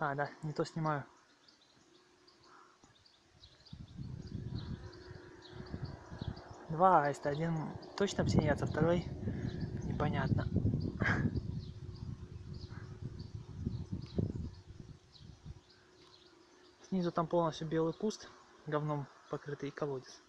А, да, не то снимаю. Два аиста. Один точно птенец, а второй непонятно. Снизу там полностью белый куст, говном покрытый, колодец.